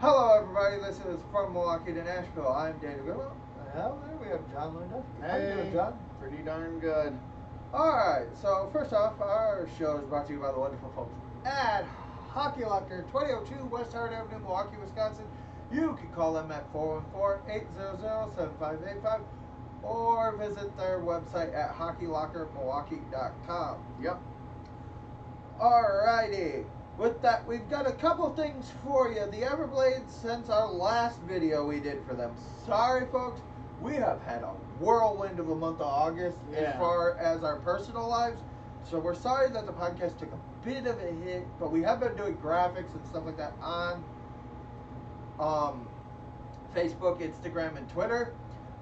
Hello, everybody. This is From Milwaukee to Nashville. I'm Daniel Grimmel. Well, there we have John Lundell. How you doing, John? Pretty darn good. All right. So first off, our show is brought to you by the wonderful folks at Hockey Locker, 2002 West Hart Avenue, Milwaukee, Wisconsin. You can call them at 414-800-7585 or visit their website at HockeyLockerMilwaukee.com. Yep. Alrighty. With that, we've got a couple things for you. The Everblades, since our last video we did for them. Sorry, folks. We have had a whirlwind of a month of August as far as our personal lives. So we're sorry that the podcast took a bit of a hit, but we have been doing graphics and stuff like that on Facebook, Instagram, and Twitter.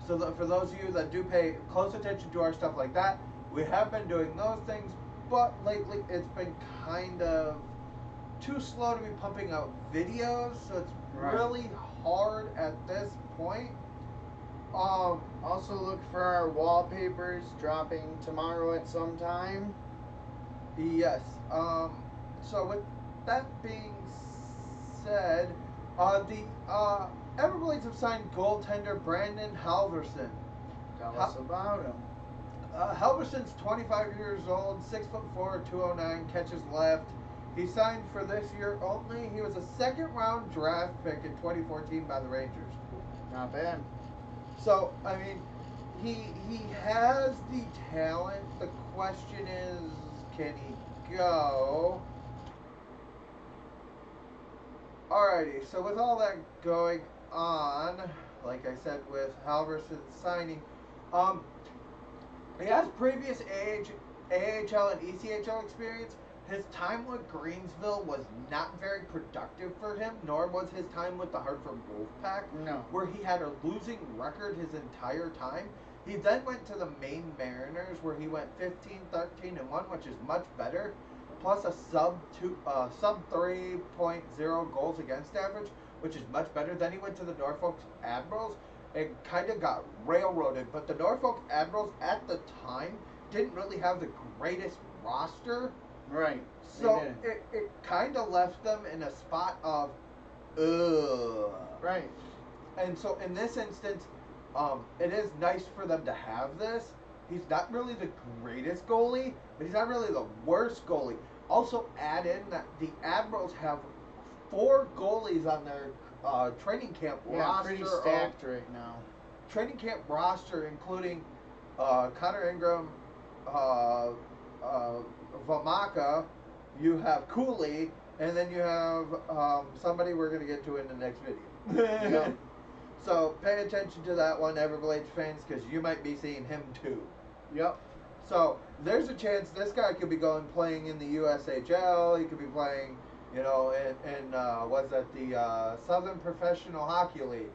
So that for those of you that do pay close attention to our stuff like that, we have been doing those things. But lately, it's been kind of too slow to be pumping out videos, so it's really hard at this point. Also, look for our wallpapers dropping tomorrow at some time. Yes. So with that being said, the Everblades have signed goaltender Brandon Halverson. Tell us about him. Halverson's 25 years old, 6'4", 209, catches left. He signed for this year only. He was a second-round draft pick in 2014 by the Rangers. Not bad. So, I mean, he has the talent. The question is, can he go? Alrighty, so with all that going on, like I said, with Halverson's signing, he has previous AHL and ECHL experience. His time with Greensville was not very productive for him, nor was his time with the Hartford Wolfpack, where he had a losing record his entire time. He then went to the Maine Mariners, where he went 15-13-1, which is much better, plus a sub 3.0 goals against average, which is much better. Then he went to the Norfolk Admirals and kind of got railroaded, but the Norfolk Admirals at the time didn't really have the greatest roster. Right. So it kind of left them in a spot of, ugh. Right. And so in this instance, it is nice for them to have this. He's not really the greatest goalie, but he's not really the worst goalie. Also add in that the Admirals have 4 goalies on their training camp roster. Yeah, pretty stacked right now. Training camp roster, including Connor Ingram, Vamaka, you have Cooley, and then you have somebody we're going to get to in the next video. So pay attention to that one, Everblades fans, because you might be seeing him too. Yep. So there's a chance this guy could be playing in the USHL. He could be playing, you know, in what's that, the Southern Professional Hockey League.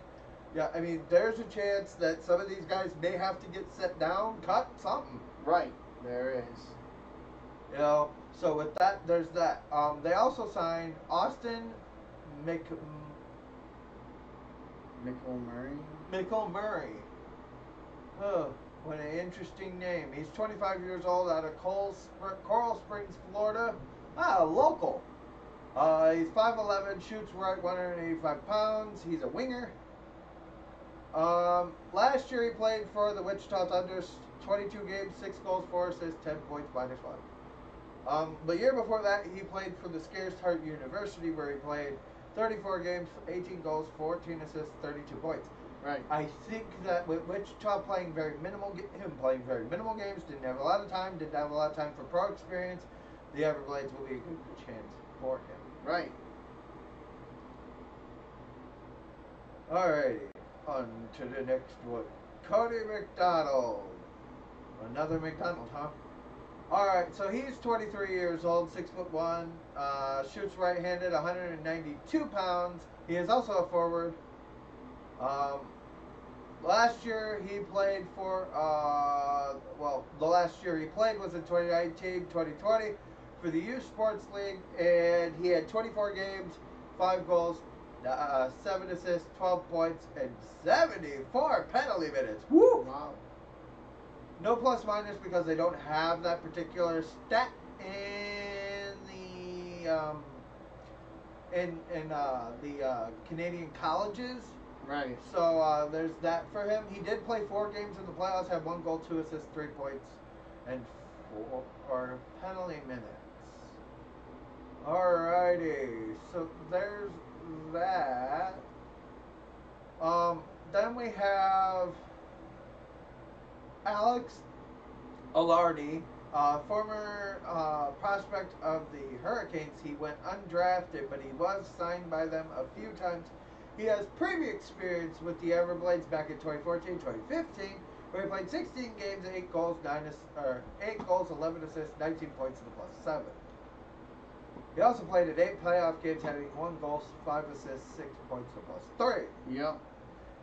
Yeah, I mean, there's a chance that some of these guys may have to get set down, cut, something. Right. There is. You know, so with that, there's that. They also signed Austin Mickle-Murray. Oh, what an interesting name. He's 25 years old, out of Coral Springs, Florida. Ah, local. He's 5'11", shoots right, 185 pounds. He's a winger. Last year he played for the Wichita Thunders, 22 games, 6 goals, 4 assists, 10 points, -1. The year before that, he played for the Sacred Heart University, where he played 34 games, 18 goals, 14 assists, 32 points. Right. I think that with Wichita playing very minimal, him playing very minimal games, didn't have a lot of time, didn't have a lot of time for pro experience, the Everblades will be a good chance for him. Right. Alrighty, on to the next one. Cody McDonald. Another McDonald, huh? Alright, so he's 23 years old, 6'1", shoots right-handed, 192 pounds. He is also a forward. Last year he played for, the last year he played was in 2019-2020 for the U Sports League, and he had 24 games, 5 goals, 7 assists, 12 points, and 74 penalty minutes. Woo! Wow. No plus minus because they don't have that particular stat in the in the Canadian colleges. Right. So there's that for him. He did play 4 games in the playoffs, had 1 goal, 2 assists, 3 points, and 4 penalty minutes. Alrighty. So there's that. Then we have Alex Alardi, former prospect of the Hurricanes. He went undrafted, but he was signed by them a few times. He has previous experience with the Everblades back in 2014, 2015, where he played 16 games, 8 goals, 11 assists, 19 points in the +7. He also played in 8 playoff games, having 1 goal, 5 assists, 6 points in the +3. Yep.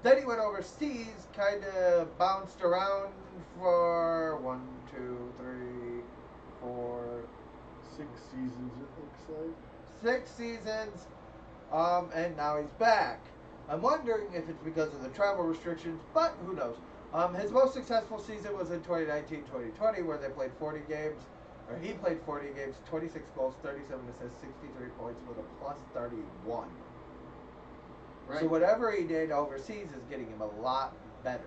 Then he went overseas, kind of bounced around for 6 seasons, it looks like. 6 seasons, and now he's back. I'm wondering if it's because of the travel restrictions, but who knows. His most successful season was in 2019-2020, where they played 40 games, or he played 40 games, 26 goals, 37 assists, 63 points with a +31. Right. So whatever he did overseas is getting him a lot better.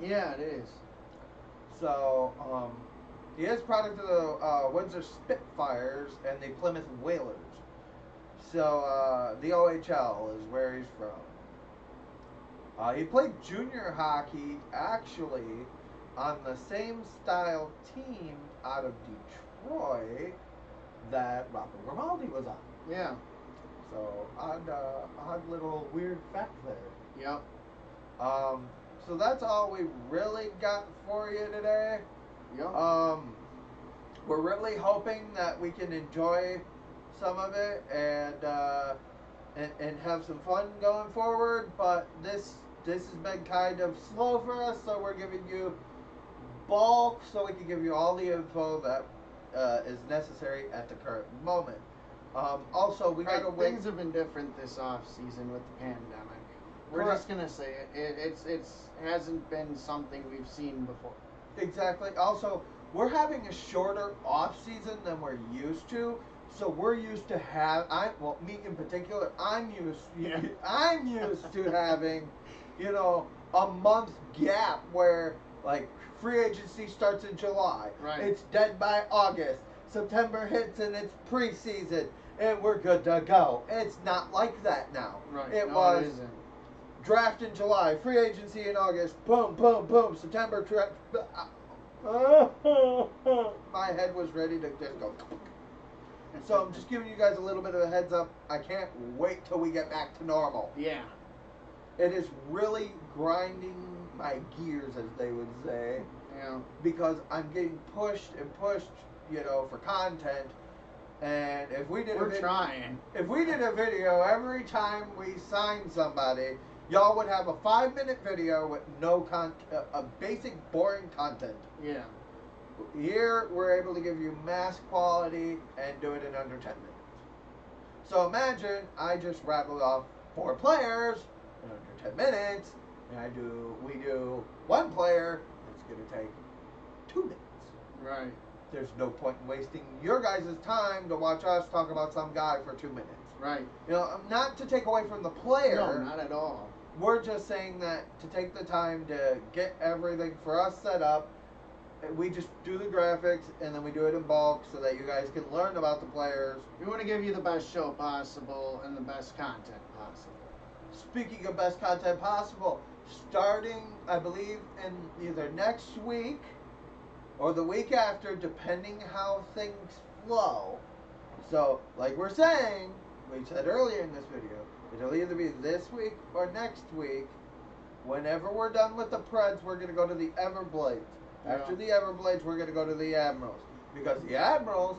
Yeah, it is. So, he is product of the Windsor Spitfires and the Plymouth Whalers. So, the OHL is where he's from. He played junior hockey, actually, on the same style team out of Detroit that Robert Grimaldi was on. Yeah. So, odd little weird fact there. Yep. So that's all we really got for you today. Yep. We're really hoping that we can enjoy some of it and have some fun going forward. But this has been kind of slow for us, so we're giving you bulk so we can give you all the info that is necessary at the current moment. Also, we gotta wait. Things have been different this off season with the pandemic. We're just gonna say it. It's hasn't been something we've seen before. Exactly. Also, we're having a shorter off season than we're used to. So we're used to me in particular. I'm used to having, a month gap where like free agency starts in July. Right. It's dead by August. September hits and it's preseason and we're good to go. It's not like that now. Right. It draft in July, free agency in August, boom, boom, boom, September. My head was ready to just go. So I'm just giving you guys a little bit of a heads up. I can't wait till we get back to normal. Yeah. It is really grinding my gears, as they would say. Yeah. Because I'm getting pushed and pushed. For content, and if we did a video every time we signed somebody, y'all would have a 5-minute video with no a basic boring content. Yeah. Here we're able to give you mass quality and do it in under 10 minutes. So imagine I just rattled off 4 players in under 10 minutes, and we do 1 player. It's gonna take 2 minutes. Right. There's no point in wasting your guys' time to watch us talk about some guy for 2 minutes. Right. Not to take away from the player. No, not at all. We're just saying that to take the time to get everything for us set up, we just do the graphics, and then we do it in bulk so that you guys can learn about the players. We want to give you the best show possible and the best content possible. Speaking of best content possible, starting, I believe, in either next week or the week after, depending how things flow. So, like we're saying, we said earlier in this video, it'll either be this week or next week. Whenever we're done with the Preds, we're going to go to the Everblades. Yeah. After the Everblades, we're going to go to the Admirals. Because the Admirals